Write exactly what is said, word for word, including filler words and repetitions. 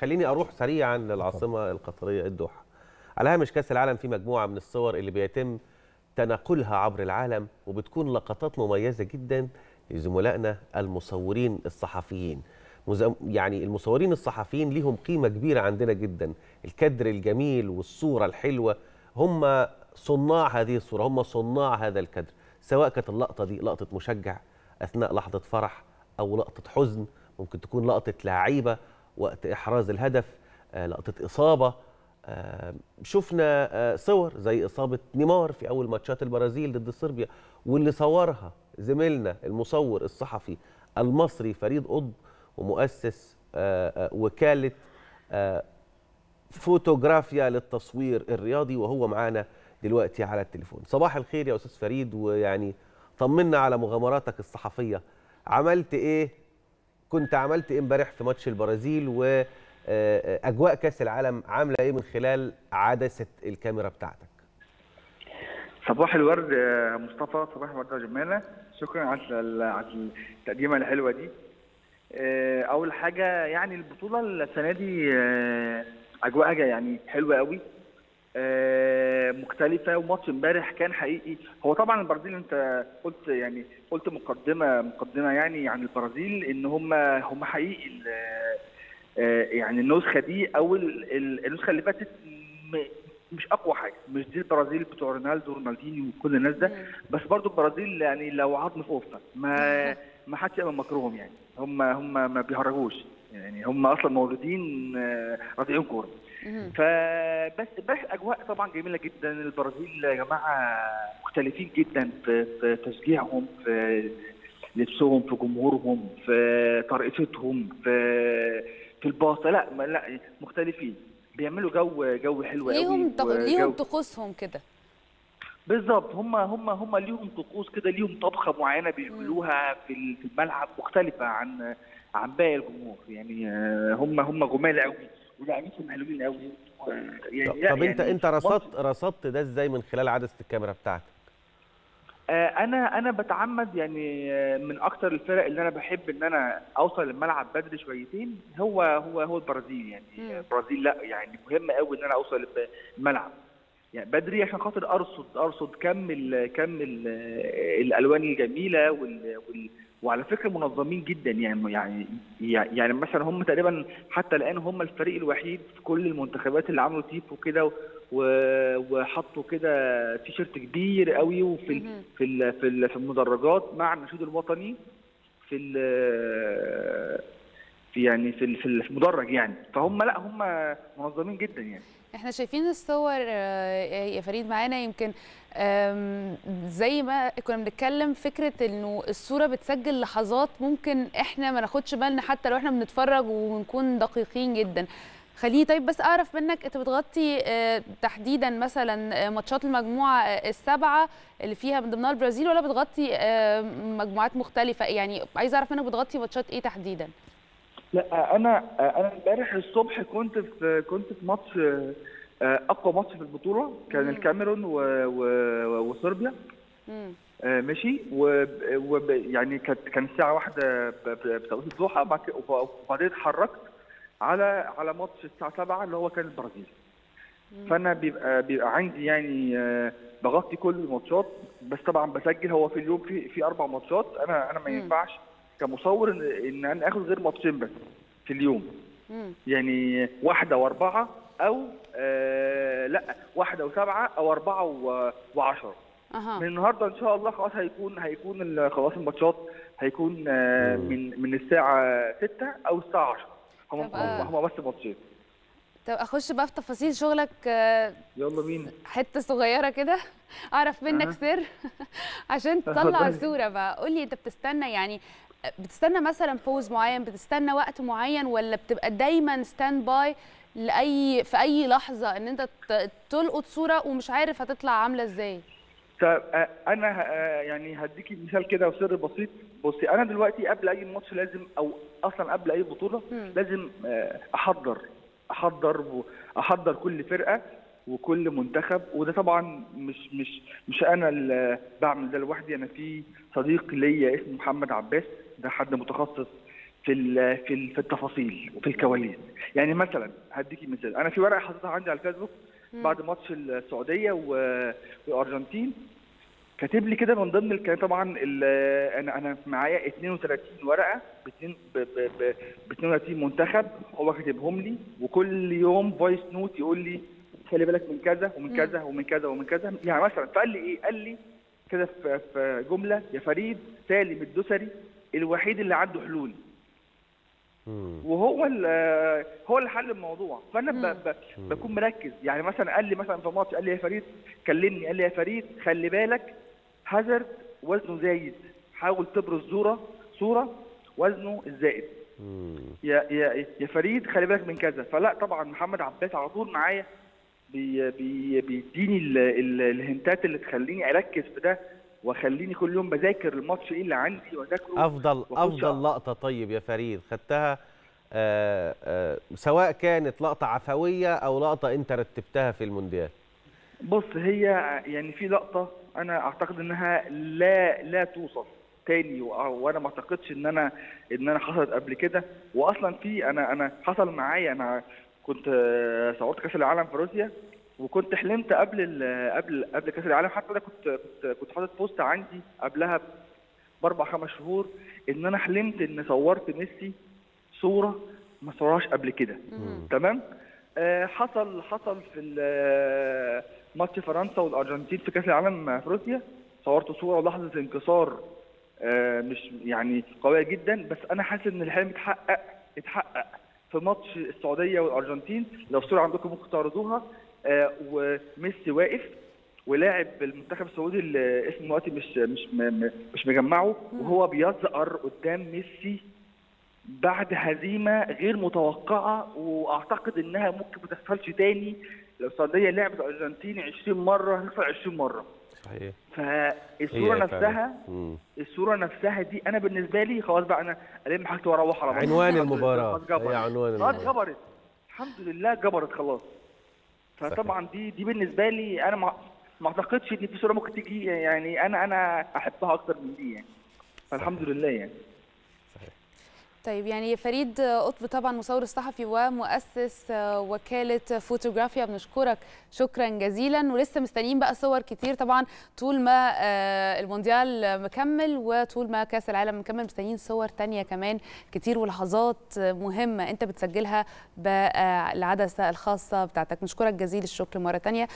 خليني اروح سريعا للعاصمه القطريه الدوحه. على هامش كاس العالم في مجموعه من الصور اللي بيتم تناقلها عبر العالم، وبتكون لقطات مميزه جدا لزملائنا المصورين الصحفيين. يعني المصورين الصحفيين ليهم قيمه كبيره عندنا جدا، الكادر الجميل والصوره الحلوه هم صناع هذه الصوره، هم صناع هذا الكادر، سواء كانت اللقطه دي لقطه مشجع اثناء لحظه فرح، او لقطه حزن، ممكن تكون لقطه لعيبه وقت إحراز الهدف، لقطة إصابة. شفنا صور زي إصابة نيمار في أول ماتشات البرازيل ضد صربيا، واللي صورها زميلنا المصور الصحفي المصري فريد قطب، ومؤسس وكالة فوتوغرافيا للتصوير الرياضي، وهو معانا دلوقتي على التليفون. صباح الخير يا أستاذ فريد، ويعني طمنا على مغامراتك الصحفية. عملت إيه؟ كنت عملت ايه امبارح في ماتش البرازيل، واجواء كاس العالم عامله ايه من خلال عدسه الكاميرا بتاعتك؟ صباح الورد يا مصطفى، صباح الورد يا جماله، شكرا على على التقديمه الحلوه دي. اول حاجه يعني البطوله السنه دي اجواءها يعني حلوه قوي، مختلفه، وماتش امبارح كان حقيقي. هو طبعا البرازيل انت قلت يعني قلت مقدمه مقدمه يعني عن البرازيل ان هم هم حقيقي يعني النسخه دي او النسخه اللي فاتت مش اقوى حاجه، مش دي البرازيل بتوع رونالدو ورونالدينيو وكل الناس ده، بس برضو البرازيل يعني لو عظم في قفه ما ما حدش يامن مكرهم، يعني هم هم ما بيهرجوش، يعني هم اصلا مولودين رادعين كوره. فبس امبارح الاجواء طبعا جميله جدا، البرازيل يا جماعه مختلفين جدا في تشجيعهم، في لبسهم، في جمهورهم، في طريقتهم، في في الباصه، لا لا مختلفين، بيعملوا جو جو حلو قوي، ليهم ليهم طقوسهم كده بالظبط، هم هم هم ليهم طقوس كده، ليهم طبخه معينه بيعملوها في الملعب مختلفه عن عن باقي الجمهور، يعني هم هم جمال قوي ولاعبين حلوين قوي. يعني طب يعني انت انت رصدت رصدت ده ازاي من خلال عدسه الكاميرا بتاعتك؟ آه انا انا بتعمد يعني من اكتر الفرق اللي انا بحب ان انا اوصل الملعب بدري شويتين، هو هو هو البرازيل، يعني البرازيل لا يعني مهم قوي ان انا اوصل الملعب يعني بدري عشان خاطر ارصد ارصد كم ال كم ال الالوان الجميله وال, وال وعلى فكره منظمين جدا، يعني يعني يعني مثلا هم تقريبا حتى الان هم الفريق الوحيد في كل المنتخبات اللي عملوا تيفو كده وحطوا كده تيشيرت كبير قوي، وفي ال في ال في, ال في المدرجات مع النشيد الوطني في ال في يعني في ال في المدرج، يعني فهم لا هم منظمين جدا. يعني احنا شايفين الصور يا فريد معانا، يمكن زي ما كنا بنتكلم فكره انه الصوره بتسجل لحظات ممكن احنا ما ناخدش بالنا حتى لو احنا بنتفرج ونكون دقيقين جدا. خليه طيب بس اعرف منك، انت بتغطي تحديدا مثلا ماتشات المجموعه السبعه اللي فيها من ضمنها البرازيل، ولا بتغطي مجموعات مختلفه؟ يعني عايز اعرف منك بتغطي ماتشات ايه تحديدا؟ لا انا انا امبارح الصبح كنت في كنت في ماتش اقوى ماتش في البطوله، كان الكاميرون وصربيا، ماشي، ويعني كانت كان الساعه واحدة بتوقيت الضحى، وبعدين اتحركت على على ماتش الساعه سبعة اللي هو كان البرازيل. فانا بيبقى بيبقى عندي يعني بغطي كل الماتشات، بس طبعا بسجل. هو في اليوم في في اربع ماتشات، انا انا ما ينفعش كمصور ان انا اخد غير ماتشين بس في اليوم، مم. يعني واحده واربعه او آه لا واحده وسبعه او اربعه وعشره. أه. من النهارده ان شاء الله خلاص هيكون هيكون خلاص الماتشات هيكون آه من من الساعه ستة او الساعه عشرة، هم بس ماتشين. طب اخش بقى في تفاصيل شغلك. يلا بينا حته صغيره كده اعرف منك أه. سر عشان تطلع الصوره بقى، قول لي انت بتستنى يعني بتستنى مثلا بوز معين، بتستنى وقت معين، ولا بتبقى دايما ستاند باي لاي في اي لحظه ان انت تلقط صوره ومش عارف هتطلع عامله ازاي؟ طب انا يعني هديكي مثال كده وسر بسيط. بصي انا دلوقتي قبل اي ماتش لازم، او اصلا قبل اي بطوله م. لازم احضر احضر احضر كل فرقه وكل منتخب، وده طبعا مش مش مش انا اللي بعمل ده لوحدي، انا في صديق ليا اسمه محمد عباس، ده حد متخصص في في في التفاصيل وفي الكواليس. يعني مثلا هديكي مثال، انا في ورقه حاططها عندي على الفيسبوك بعد ماتش السعوديه والارجنتين، كاتب لي كده من ضمن الكلام، طبعا انا انا معايا اثنين وثلاثين ورقه ب اثنين وثلاثين منتخب هو كاتبهم لي، وكل يوم فويس نوت يقول لي خلي بالك من كذا ومن كذا ومن كذا ومن كذا. يعني مثلا فقال لي ايه؟ قال لي كده في جمله: يا فريد، سالم الدسري الوحيد اللي عنده حلول. وهو هو اللي حل الموضوع، فانا بكون مركز. يعني مثلا قال لي مثلا في ماتش، قال لي يا فريد كلمني، قال لي يا فريد خلي بالك هازارد وزنه زايد، حاول تبرز صوره صوره وزنه الزائد. يا يا يا فريد خلي بالك من كذا. فلا طبعا محمد عباس على طول معايا بي بي بيديني الهنتات اللي تخليني اركز في ده، وخليني كل يوم بذاكر الماتش ايه اللي عندي واذاكره. افضل افضل لقطه طيب يا فريد خدتها، آآ آآ سواء كانت لقطه عفويه او لقطه انت رتبتها في المونديال؟ بص، هي يعني في لقطه انا اعتقد انها لا لا توصف تاني، وانا ما اعتقدش ان انا ان انا حصلت قبل كده. واصلا في انا انا حصل معايا، انا كنت صعدت كاس العالم في روسيا، وكنت حلمت قبل قبل قبل كاس العالم، حتى انا كنت كنت كنت حاطط بوست عندي قبلها باربع خمس شهور، ان انا حلمت ان صورت ميسي صوره ما صورهاش قبل كده. تمام؟ آه حصل حصل في ماتش فرنسا والارجنتين في كاس العالم في روسيا، صورت صوره لحظه انكسار آه مش يعني قويه جدا، بس انا حاسس ان الحلم اتحقق اتحقق في ماتش السعوديه والارجنتين. لو الصوره عندكم ممكن تعرضوها، آه وميسي واقف ولاعب المنتخب السعودي اللي اسمه دلوقتي مش مش مش مجمعه، وهو بيزقر قدام ميسي بعد هزيمه غير متوقعه، واعتقد انها ممكن ما تحصلش تاني. لو السعوديه لعبت الارجنتين عشرين مره هتحصل عشرين مره. صحيح. فالصوره نفسها الصوره نفسها دي انا بالنسبه لي خلاص بقى، انا الم حاجتي واروح على عنوان المباراه. هي عنوان المباراه خلاص جبرت، الحمد لله جبرت خلاص. فطبعا دي دي بالنسبه لي انا ما اعتقدش ان في صوره ممكن تيجي، يعني انا انا احبها اكتر من دي يعني، فالحمد لله يعني. صحيح. طيب، يعني فريد قطب طبعا مصور الصحفي ومؤسس وكاله فوتوغرافيا، بنشكرك شكرا جزيلا، ولسه مستنيين بقى صور كتير طبعا طول ما المونديال مكمل وطول ما كاس العالم مكمل، مستنيين صور تانية كمان كتير ولحظات مهمه انت بتسجلها بالعدسه الخاصه بتاعتك. نشكرك جزيل الشكر مره تانية